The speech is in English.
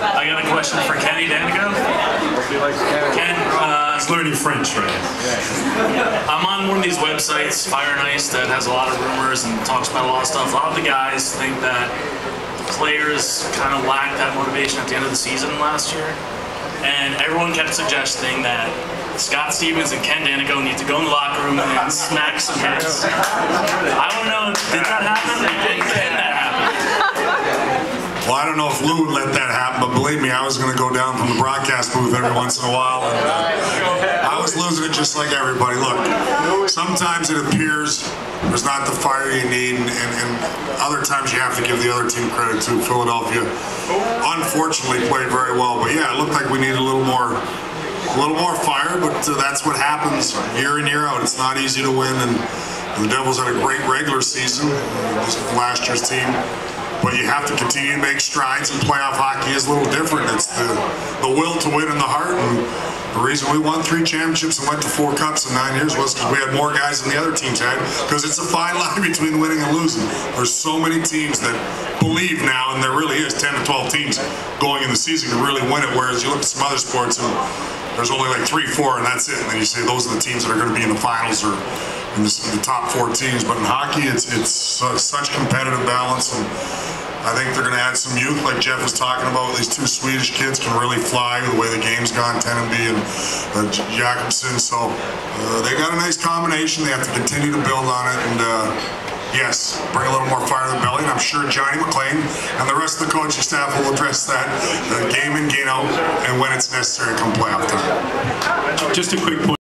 I got a question for Kenny Daneyko. Ken is learning French right now. I'm on one of these websites, Fire and Ice, that has a lot of rumors and talks about a lot of stuff. A lot of the guys think that players kind of lacked that motivation at the end of the season last year. And everyone kept suggesting that Scott Stevens and Ken Daneyko need to go in the locker room and smack some heads. I don't know, did that happen? Can that happen? Well, I don't know if Lou would let that happen, but believe me, I was going to go down from the broadcast booth every once in a while. And, I was losing it just like everybody. Look, sometimes it appears there's not the fire you need, and other times you have to give the other team credit too. Philadelphia, unfortunately, played very well, but yeah, it looked like we needed a little more fire, but that's what happens year in, year out. It's not easy to win, and the Devils had a great regular season, just last year's team, but you have to continue to make strides, and playoff hockey is a little different. It's the will to win in the heart, and the reason we won 3 championships and went to 4 cups in 9 years was because we had more guys than the other teams had, because it's a fine line between winning and losing. There's so many teams that believe now, and there really is 10 to 12 teams going in the season to really win it, whereas you look at some other sports and there's only like 3, 4, and that's it. And then you say those are the teams that are going to be in the finals or in the top 4 teams. But in hockey, it's such competitive balance, and I think they're going to add some youth, like Jeff was talking about. These 2 Swedish kids can really fly the way the game's gone, Tenenby and Jacobson. So they got a nice combination. They have to continue to build on it, and yes, bring a little more fire to the belly, and I'm sure Johnny McClain and the rest of the coaching staff will address that game in, game out, and when it's necessary come playoff time. Just a quick point.